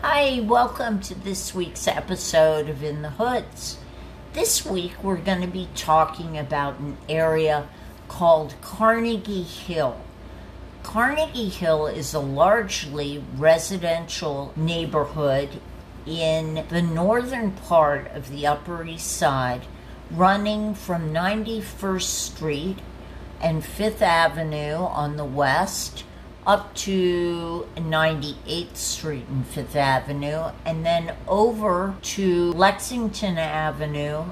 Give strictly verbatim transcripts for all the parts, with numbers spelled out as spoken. Hi, welcome to this week's episode of In the Hoods. This week we're going to be talking about an area called Carnegie Hill. Carnegie Hill is a largely residential neighborhood in the northern part of the Upper East Side, running from ninety-first street and fifth avenue on the west up to ninety-eighth street and fifth avenue, and then over to Lexington Avenue,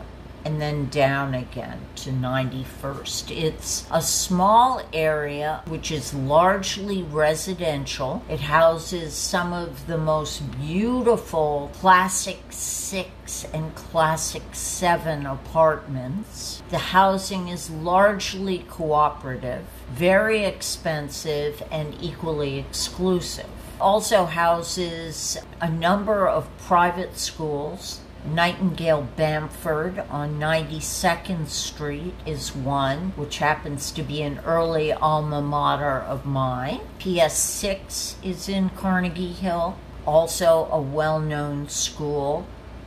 and then down again to ninety-first. It's a small area which is largely residential. It houses some of the most beautiful Classic six and Classic seven apartments. The housing is largely cooperative, very expensive, and equally exclusive. Also houses a number of private schools. Nightingale-Bamford on ninety-second street is one, which happens to be an early alma mater of mine. P S six is in Carnegie Hill, also a well-known school.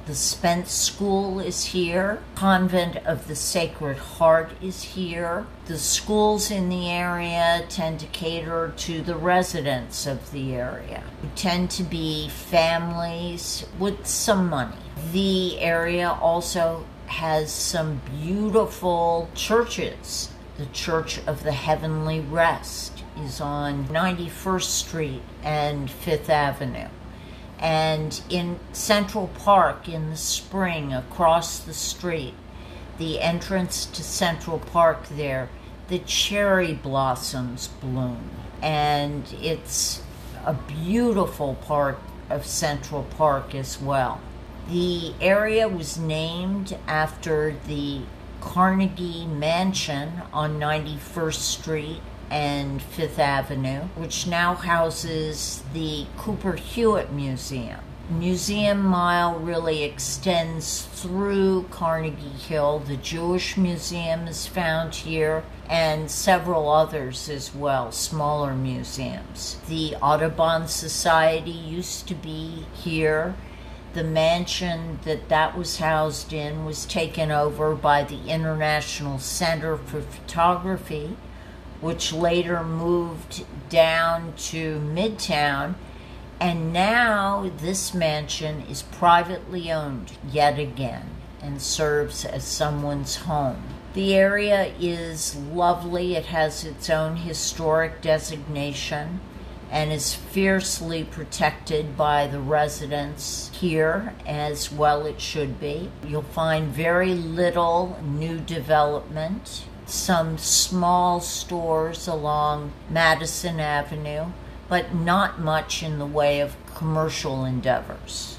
The Spence School is here. Convent of the Sacred Heart is here. The schools in the area tend to cater to the residents of the area, who tend to be families with some money. The area also has some beautiful churches. The Church of the Heavenly Rest is on ninety-first street and fifth avenue. And in Central Park in the spring, across the street, the entrance to Central Park there, the cherry blossoms bloom. And it's a beautiful part of Central Park as well. The area was named after the Carnegie Mansion on ninety-first street and fifth avenue, which now houses the Cooper Hewitt Museum. Museum Mile really extends through Carnegie Hill. The Jewish Museum is found here, and several others as well, smaller museums. The Audubon Society used to be here. The mansion that that was housed in was taken over by the International Center for Photography, which later moved down to Midtown, and now this mansion is privately owned yet again and serves as someone's home. The area is lovely. It has its own historic designation and is fiercely protected by the residents here, as well it should be. You'll find very little new development. Some small stores along Madison Avenue, but not much in the way of commercial endeavors.